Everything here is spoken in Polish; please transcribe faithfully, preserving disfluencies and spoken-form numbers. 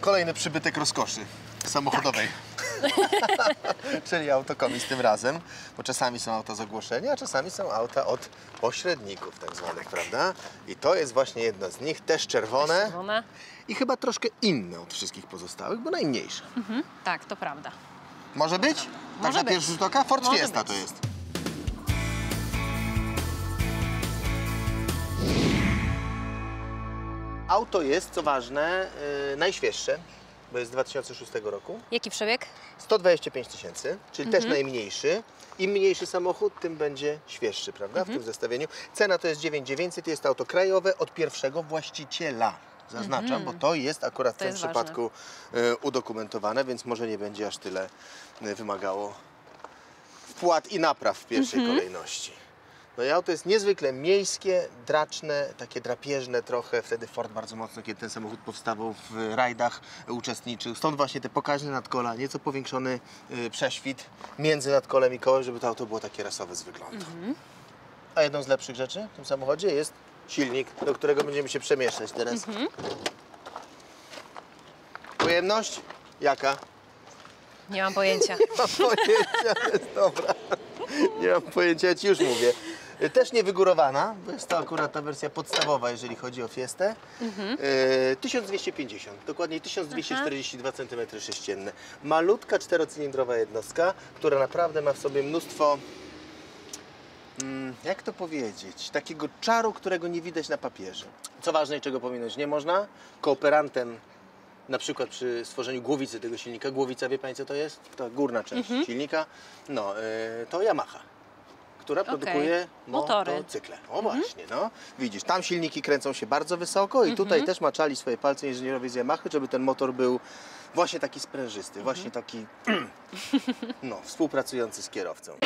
Kolejny przybytek rozkoszy samochodowej. Tak. Czyli autokomis tym razem, bo czasami są auta z ogłoszenia, a czasami są auta od pośredników tak zwanych, prawda? I to jest właśnie jedno z nich, też czerwone. Też czerwone. I chyba troszkę inne od wszystkich pozostałych, bo najmniejsze. Mhm. Tak, to prawda. Może być? Może tak może na być. Pierwszy rzut oka? Ford może Fiesta być. To jest. Auto jest, co ważne, yy, najświeższe, bo jest z dwa tysiące szóstego roku. Jaki przebieg? sto dwadzieścia pięć tysięcy, czyli mhm. też najmniejszy. Im mniejszy samochód, tym będzie świeższy, prawda, mhm. w tym zestawieniu. Cena to jest dziewięć tysięcy dziewięćset, jest auto krajowe od pierwszego właściciela. Zaznaczam, mhm. bo to jest akurat to w tym przypadku ważne. Udokumentowane, więc może nie będzie aż tyle wymagało wpłat i napraw w pierwszej mhm. kolejności. No i auto jest niezwykle miejskie, draczne, takie drapieżne trochę. Wtedy Ford bardzo mocno, kiedy ten samochód powstawał, w rajdach uczestniczył. Stąd właśnie te pokaźne nadkola, nieco powiększony y, prześwit między nadkolem i kołem, żeby to auto było takie rasowe z wyglądu. Mm-hmm. A jedną z lepszych rzeczy w tym samochodzie jest silnik, do którego będziemy się przemieszczać teraz. Mm-hmm. Pojemność? Jaka? Nie mam pojęcia. Nie mam pojęcia, jest dobra. Nie mam pojęcia, ja ci już mówię. Też niewygórowana, bo jest to akurat ta wersja podstawowa, jeżeli chodzi o Fiestę. Mhm. E, tysiąc dwieście pięćdziesiąt, dokładnie tysiąc dwieście czterdzieści dwa centymetry sześcienne. Malutka, czterocylindrowa jednostka, która naprawdę ma w sobie mnóstwo, mm, jak to powiedzieć, takiego czaru, którego nie widać na papierze. Co ważne i czego pominąć nie można, kooperantem na przykład przy stworzeniu głowicy tego silnika, głowica, wie Państwo, to jest ta górna część mhm. silnika, no, e, to Yamaha, która okay. produkuje motory. Motocykle. O mhm. właśnie, no. Widzisz, tam silniki kręcą się bardzo wysoko i mhm. tutaj też maczali swoje palce inżynierowie z Yamaha, żeby ten motor był właśnie taki sprężysty, mhm. właśnie taki no, współpracujący z kierowcą.